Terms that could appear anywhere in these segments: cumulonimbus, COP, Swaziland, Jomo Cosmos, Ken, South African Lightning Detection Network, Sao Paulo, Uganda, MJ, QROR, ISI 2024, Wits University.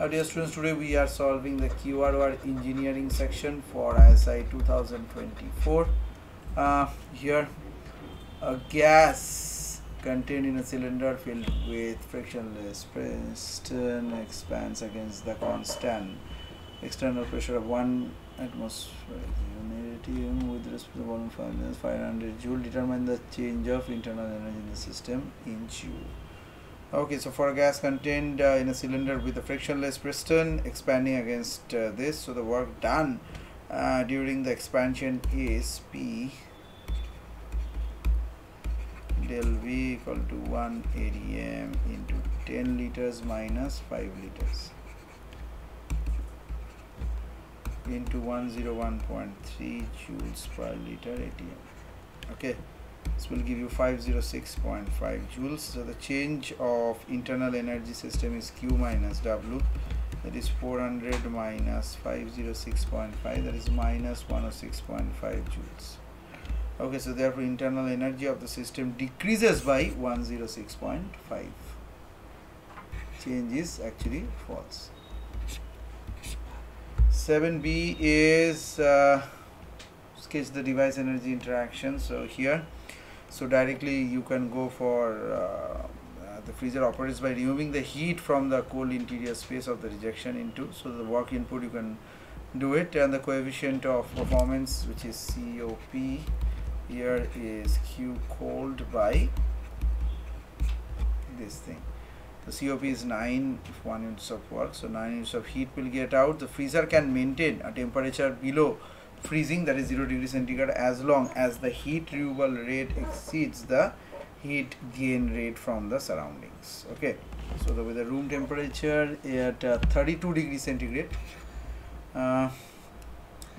Now dear students, today we are solving the QROR engineering section for ISI 2024. Here a gas contained in a cylinder filled with frictionless piston expands against the constant external pressure of 1 atmospheric unit with respect to volume 500 joule. Determine the change of internal energy in the system in joule. Okay, so for a gas contained in a cylinder with a frictionless piston expanding against this, so the work done during the expansion is P del V equal to 1 atm into 10 liters minus 5 liters into 101.3 joules per liter atm. Okay, this will give you 506.5 joules. So the change of internal energy system is Q minus W, that is 400 minus 506.5, that is minus 106.5 joules. Okay, so therefore internal energy of the system decreases by 106.5. Change is actually false. 7b is sketch the device energy interaction. So here, so directly you can go for the freezer operates by removing the heat from the cold interior space of the rejection into, so the work input you can do it, and the coefficient of performance, which is COP, here is Q cold by this thing. The COP is 9 if 1 units of work, so 9 units of heat will get out. The freezer can maintain a temperature below freezing, that is 0°C, as long as the heat removal rate exceeds the heat gain rate from the surroundings. Okay, so with the room temperature at 32°C,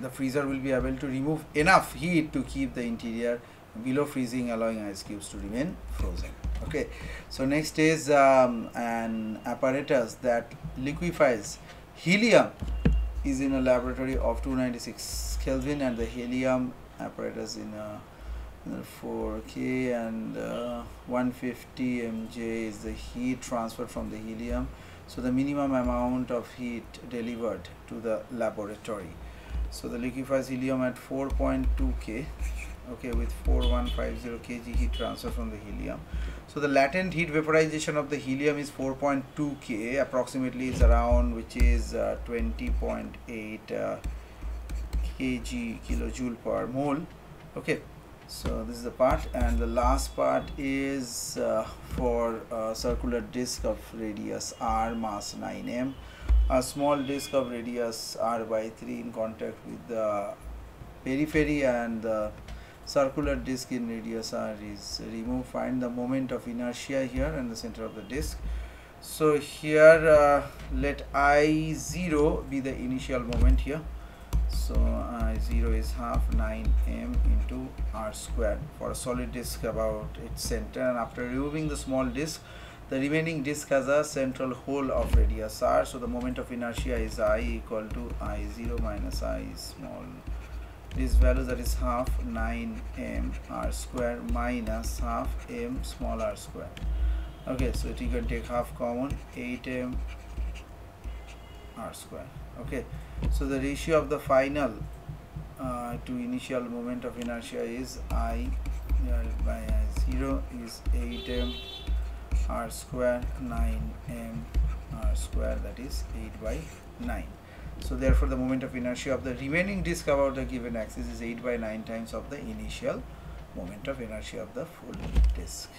the freezer will be able to remove enough heat to keep the interior below freezing, allowing ice cubes to remain frozen. Okay, so next is an apparatus that liquefies helium is in a laboratory of 296 Kelvin, and the helium apparatus in a 4K and 150 MJ is the heat transferred from the helium. So the minimum amount of heat delivered to the laboratory. So the liquefies helium at 4.2K. Okay, with 4150 kg heat transfer from the helium. So the latent heat vaporization of the helium is 4.2K approximately, is around, which is 20.8 kilojoule per mole. Okay, so this is the part, and the last part is for a circular disk of radius r, mass 9m. A small disk of radius r by 3 in contact with the periphery and the circular disk in radius r is removed. Find the moment of inertia here and the center of the disk. So here let I0 be the initial moment here. So I0 is half 9m into r squared for a solid disk about its center, and after removing the small disk, the remaining disk has a central hole of radius r. So the moment of inertia is I equal to I0 minus I small. This value, that is half 9m r square minus half m small r square. Okay, so you can take half common, 8m r square. Okay, so the ratio of the final to initial moment of inertia is I divided by I0 is 8m r square 9m r square, that is 8 by 9. So therefore the moment of inertia of the remaining disk about the given axis is 8 by 9 times of the initial moment of inertia of the full disk.